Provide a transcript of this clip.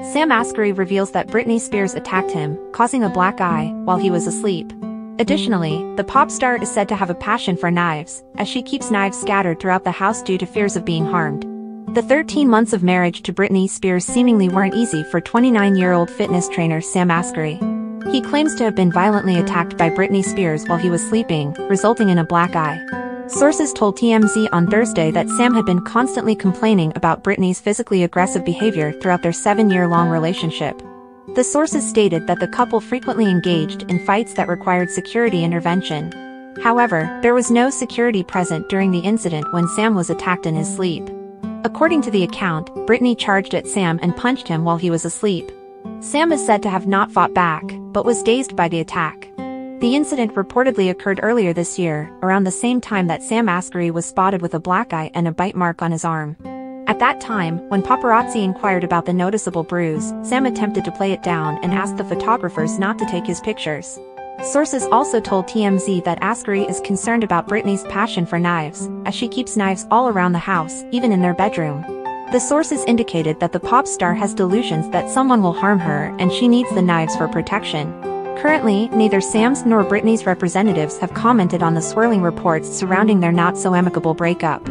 Sam Asghari reveals that Britney Spears attacked him, causing a black eye, while he was asleep. Additionally, the pop star is said to have a passion for knives, as she keeps knives scattered throughout the house due to fears of being harmed. The 13 months of marriage to Britney Spears seemingly weren't easy for 29-year-old fitness trainer Sam Asghari. He claims to have been violently attacked by Britney Spears while he was sleeping, resulting in a black eye. Sources told TMZ on Thursday that Sam had been constantly complaining about Britney's physically aggressive behavior throughout their 7-year-long relationship. The sources stated that the couple frequently engaged in fights that required security intervention. However, there was no security present during the incident when Sam was attacked in his sleep. According to the account, Britney charged at Sam and punched him while he was asleep. Sam is said to have not fought back, but was dazed by the attack. The incident reportedly occurred earlier this year, around the same time that Sam Asghari was spotted with a black eye and a bite mark on his arm. At that time, when paparazzi inquired about the noticeable bruise, Sam attempted to play it down and asked the photographers not to take his pictures. Sources also told TMZ that Asghari is concerned about Britney's passion for knives, as she keeps knives all around the house, even in their bedroom. The sources indicated that the pop star has delusions that someone will harm her and she needs the knives for protection. Currently, neither Sam's nor Britney's representatives have commented on the swirling reports surrounding their not-so-amicable breakup.